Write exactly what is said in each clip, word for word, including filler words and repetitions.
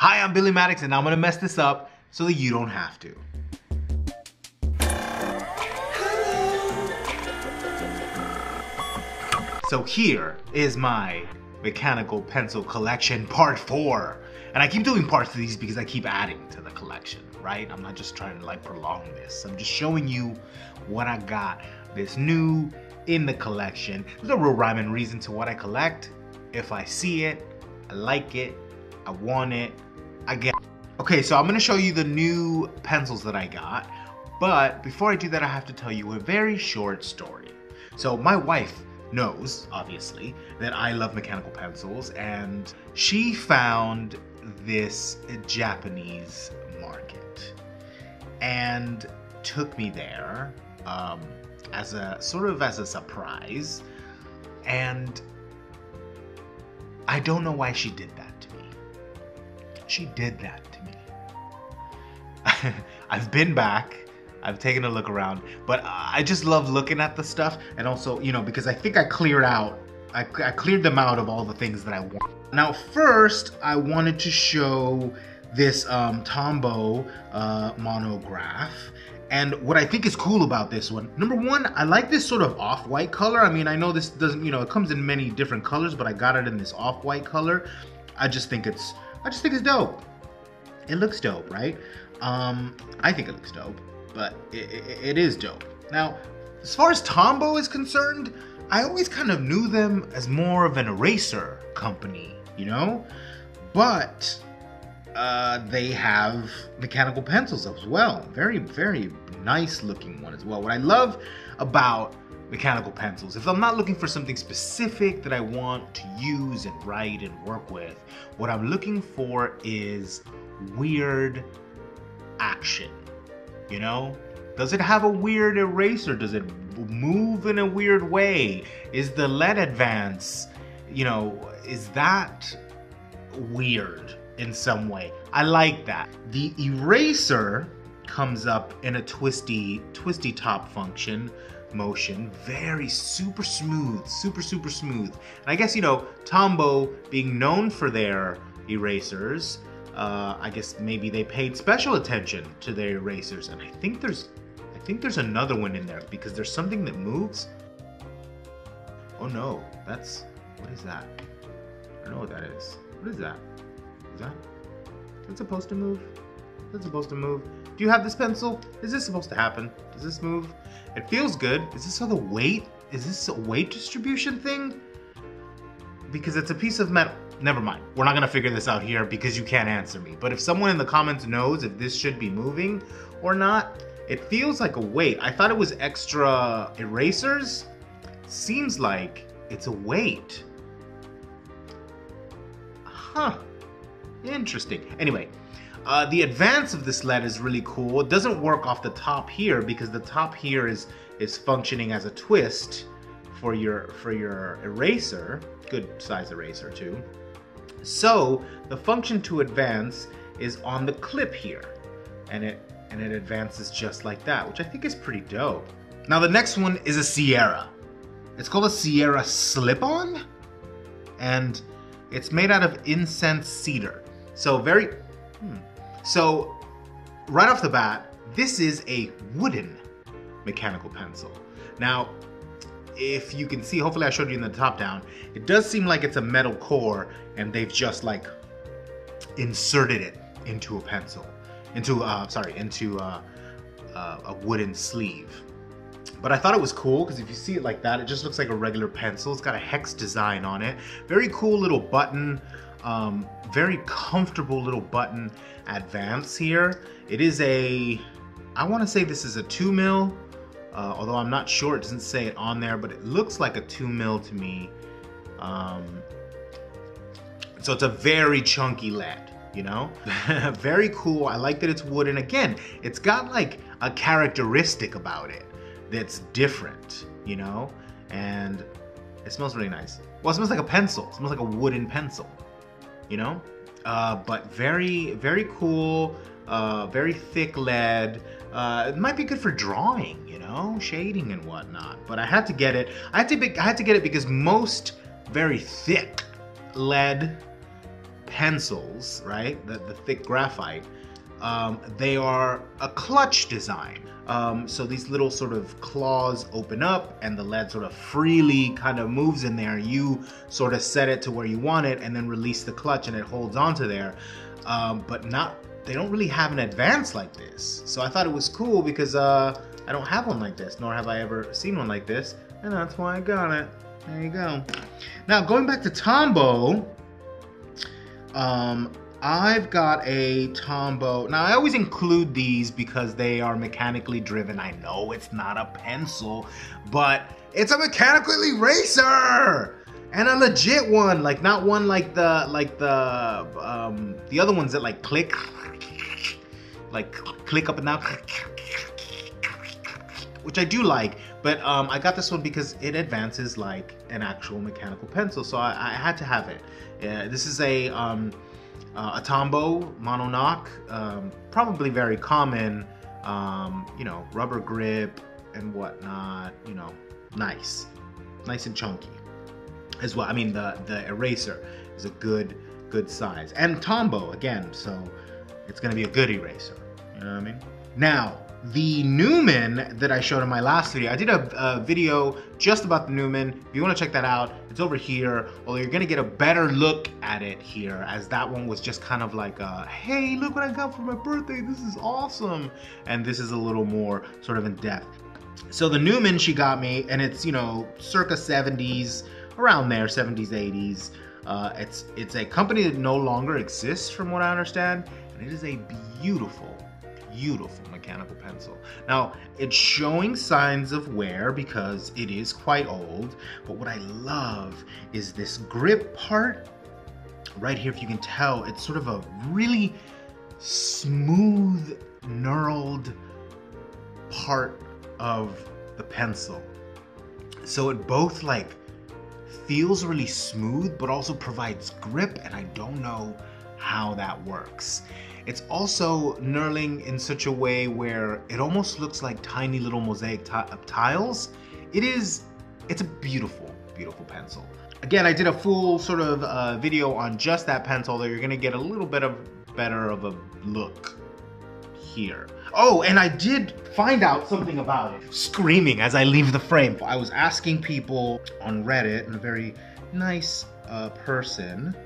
Hi, I'm Billi Maddox and I'm gonna mess this up so that you don't have to. So here is my mechanical pencil collection part four. And I keep doing parts of these because I keep adding to the collection, right? I'm not just trying to like prolong this. I'm just showing you what I got that's new in the collection. There's no real rhyme and reason to what I collect. If I see it, I like it, I want it, I get it. Okay, so I'm gonna show you the new pencils that I got. But before I do that, I have to tell you a very short story. So my wife knows, obviously, that I love mechanical pencils, and she found this Japanese market and took me there um, as a sort of as a surprise, and I don't know why she did that to me. She did that to me. I've been back. I've taken a look around, but I just love looking at the stuff, and also, you know, because I think I cleared out, I, I cleared them out of all the things that I want. Now, first, I wanted to show this um, Tombow uh, monograph, and what I think is cool about this one, number one, I like this sort of off-white color. I mean, I know this doesn't, you know, it comes in many different colors, but I got it in this off-white color. I just think it's, I just think it's dope. It looks dope, right? Um, I think it looks dope. But it, it, it is dope. Now, as far as Tombow is concerned, I always kind of knew them as more of an eraser company, you know? But uh, they have mechanical pencils as well. Very, very nice looking one as well. What I love about mechanical pencils, if I'm not looking for something specific that I want to use and write and work with, what I'm looking for is weird action. You know, does it have a weird eraser? Does it move in a weird way? Is the lead advance, you know, is that weird in some way? I like that. The eraser comes up in a twisty, twisty top function motion. Very super smooth, super, super smooth. And I guess, you know, Tombow being known for their erasers, Uh, I guess maybe they paid special attention to their erasers, and I think there's, I think there's another one in there because there's something that moves. Oh no, that's, what is that? I don't know what that is. What is that? Is that? Is that supposed to move? Is that supposed to move? Do you have this pencil? Is this supposed to happen? Does this move? It feels good. Is this how the weight? Is this a weight distribution thing? Because it's a piece of metal. Never mind. We're not going to figure this out here because you can't answer me. But if someone in the comments knows if this should be moving or not, it feels like a weight. I thought it was extra erasers. Seems like it's a weight. Huh. Interesting. Anyway, uh, the advance of this lead is really cool. It doesn't work off the top here because the top here is, is functioning as a twist for your, for your eraser. Good size eraser too. So the function to advance is on the clip here, and it and it advances just like that, which I think is pretty dope. Now the next one is a Sierra. It's called a Sierra Slip-On, and it's made out of incense cedar. So very, hmm. so right off the bat, this is a wooden mechanical pencil. Now, if you can see, hopefully I showed you in the top down, it does seem like it's a metal core and they've just like inserted it into a pencil, into, uh, sorry, into uh, uh, a wooden sleeve. But I thought it was cool because if you see it like that, it just looks like a regular pencil. It's got a hex design on it. Very cool little button, um, very comfortable little button advance here. It is a, I want to say this is a two mil. Uh, although I'm not sure, it doesn't say it on there, but it looks like a two mil to me. Um, so it's a very chunky lead, you know? Very cool. I like that it's wood. And again, it's got like a characteristic about it that's different, you know? And it smells really nice. Well, it smells like a pencil. It smells like a wooden pencil, you know? Uh, but very, very cool. Uh, very thick lead. Uh, it might be good for drawing, you know, shading and whatnot. But I had to get it. I had to. Be, I had to get it because most very thick lead pencils, right, the, the thick graphite, um, they are a clutch design. Um, so these little sort of claws open up and the lead sort of freely kind of moves in there. You sort of set it to where you want it and then release the clutch and it holds onto there. Um, but not, they don't really have an advance like this. So I thought it was cool because uh, I don't have one like this, nor have I ever seen one like this. And that's why I got it. There you go. Now going back to Tombow, um, I've got a Tombow. Now I always include these because they are mechanically driven. I know it's not a pencil, but it's a mechanical eraser and a legit one. Like not one like the like the um, the other ones that like click, like click up and down, which I do like. But um, I got this one because it advances like an actual mechanical pencil, so I, I had to have it. Yeah, this is a um, uh, a Tombow Mononoke, um, probably very common, um, you know, rubber grip and whatnot. You know, nice, nice and chunky as well. I mean, the the eraser is a good good size, and Tombow again, so it's gonna be a good eraser. You know what I mean? Now, the Newman that I showed in my last video, I did a, a video just about the Newman. If you want to check that out, it's over here. Although you're going to get a better look at it here, as that one was just kind of like a, hey, look what I got for my birthday. This is awesome. And this is a little more sort of in depth. So the Newman she got me, and it's, you know, circa seventies, around there, seventies, eighties. Uh, it's, it's a company that no longer exists from what I understand. And it is a beautiful, beautiful mechanical pencil. Now, it's showing signs of wear because it is quite old, but what I love is this grip part right here. If you can tell, it's sort of a really smooth, knurled part of the pencil. So it both like feels really smooth, but also provides grip, and I don't know how that works. It's also knurling in such a way where it almost looks like tiny little mosaic tiles. It is, it's a beautiful, beautiful pencil. Again, I did a full sort of uh, video on just that pencil, though you're gonna get a little bit of better of a look here. Oh, and I did find out something about it. Screaming as I leave the frame. I was asking people on Reddit, and a very nice uh, person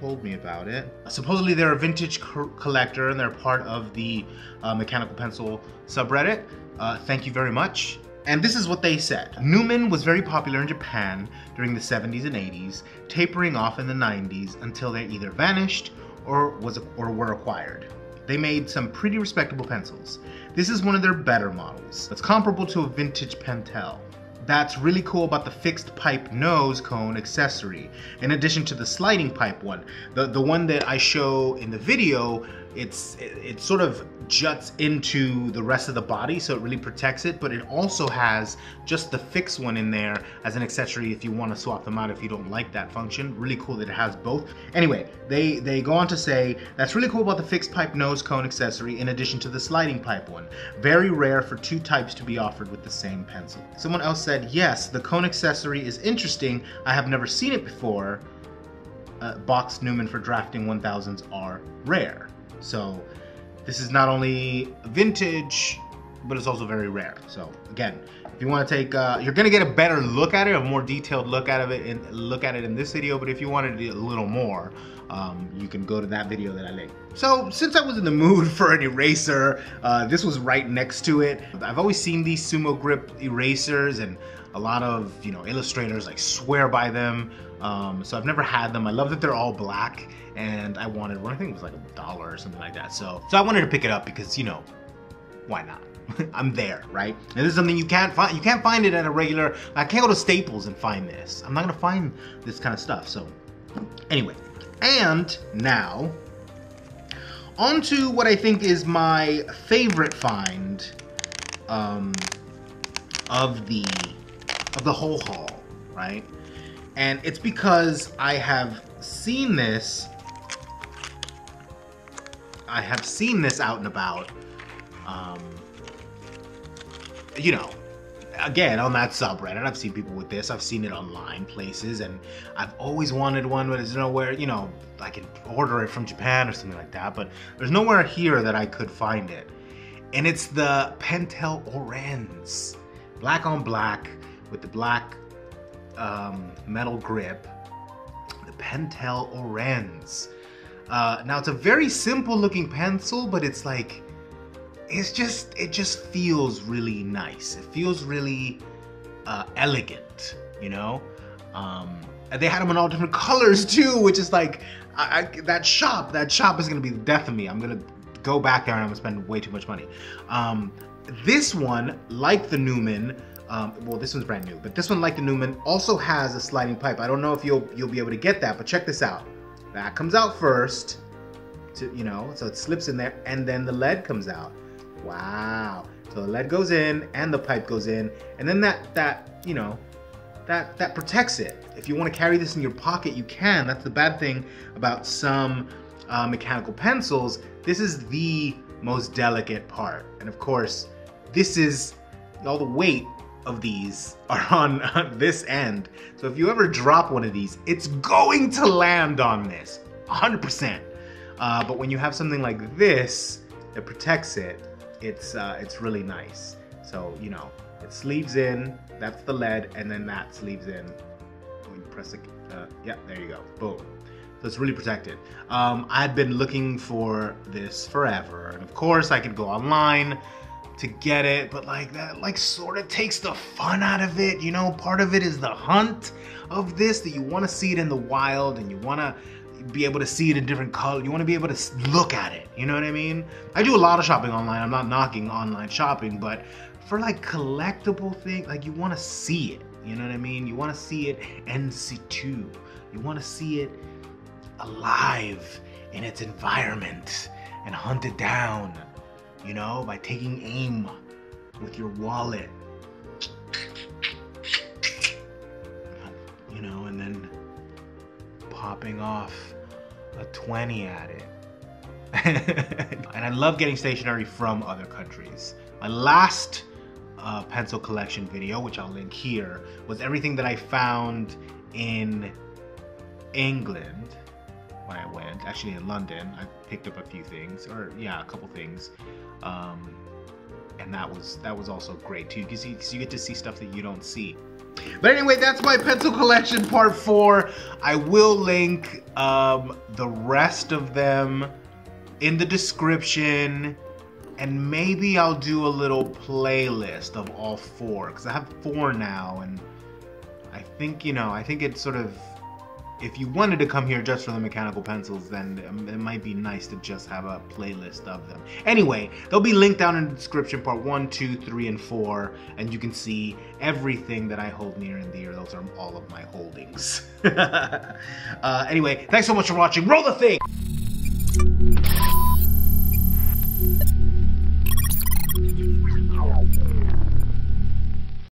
told me about it. Supposedly they're a vintage co collector and they're part of the uh, mechanical pencil subreddit. Uh, thank you very much. And this is what they said. Newman was very popular in Japan during the seventies and eighties, tapering off in the nineties until they either vanished or, was, or were acquired. They made some pretty respectable pencils. This is one of their better models. It's comparable to a vintage Pentel. That's really cool about the fixed pipe nose cone accessory, in addition to the sliding pipe one. The the one that I show in the video, it's it, it sort of juts into the rest of the body, so it really protects it, but it also has just the fixed one in there as an accessory if you want to swap them out if you don't like that function. Really cool that it has both. Anyway, they, they go on to say, that's really cool about the fixed pipe nose cone accessory in addition to the sliding pipe one. Very rare for two types to be offered with the same pencil. Someone else said, yes, the cone accessory is interesting. I have never seen it before. Uh, box Newman for drafting one thousands are rare. So this is not only vintage, but it's also very rare. So again, if you want to take, uh, you're gonna get a better look at it, a more detailed look out of it, and look at it in this video. But if you wanted to do a little more, um, you can go to that video that I linked. So since I was in the mood for an eraser, uh, this was right next to it. I've always seen these sumo grip erasers, and a lot of you know illustrators like swear by them. Um, so I've never had them. I love that they're all black, and I wanted one. I think it was like a dollar or something like that. So so I wanted to pick it up because you know, why not? I'm there, right? And this is something you can't find. You can't find it at a regular. I can't go to Staples and find this. I'm not gonna find this kind of stuff. So anyway, and now on to what I think is my favorite find um, of the of the whole haul, right? And it's because I have seen this, I have seen this out and about, um, you know, again, on that subreddit, I've seen people with this, I've seen it online places, and I've always wanted one, but there's nowhere, you know, I can order it from Japan or something like that, but there's nowhere here that I could find it. And it's the Pentel Orenz, black on black, with the black um, metal grip, the Pentel Orenz. Uh, now, it's a very simple looking pencil, but it's like, It's just, it just feels really nice. It feels really uh, elegant, you know? Um, and they had them in all different colors too, which is like, I, I, that shop, that shop is gonna be the death of me. I'm gonna go back there and I'm gonna spend way too much money. Um, this one, like the Newman, um, well, this one's brand new, but this one, like the Newman, also has a sliding pipe. I don't know if you'll, you'll be able to get that, but check this out. That comes out first, to, you know, so it slips in there and then the lead comes out. Wow. So the lead goes in and the pipe goes in, and then that, that you know, that, that protects it. If you want to carry this in your pocket, you can. That's the bad thing about some uh, mechanical pencils. This is the most delicate part. And of course, this is, all the weight of these are on, on this end. So if you ever drop one of these, it's going to land on this, one hundred percent. Uh, but when you have something like this that protects it, It's, uh, it's really nice. So, you know, it sleeves in, that's the lead, and then that sleeves in. When you press it, uh, yeah, there you go, boom. So it's really protected. Um, I've been looking for this forever, and of course I could go online to get it, but like that like sort of takes the fun out of it, you know? Part of it is the hunt of this, that you wanna see it in the wild, and you wanna be able to see it in different color. You want to be able to look at it. You know what I mean? I do a lot of shopping online. I'm not knocking online shopping, but for like collectible things, like you want to see it. You know what I mean? You want to see it in situ. You want to see it alive in its environment and hunt it down, you know, by taking aim with your wallet. You know, and then popping off a twenty at it. And I love getting stationery from other countries. My last uh, pencil collection video, which I'll link here, was everything that I found in England when I went, actually in London. I picked up a few things, or yeah, a couple things. Um, and that was, that was also great too, because you, you get to see stuff that you don't see. But anyway, that's my pencil collection part four. I will link um, the rest of them in the description, and maybe I'll do a little playlist of all four, because I have four now, and I think, you know, I think it's sort of, if you wanted to come here just for the mechanical pencils, then it might be nice to just have a playlist of them. Anyway, they'll be linked down in the description, part one, two, three, and four, and you can see everything that I hold near and dear. Those are all of my holdings. uh, anyway, thanks so much for watching. Roll the thing!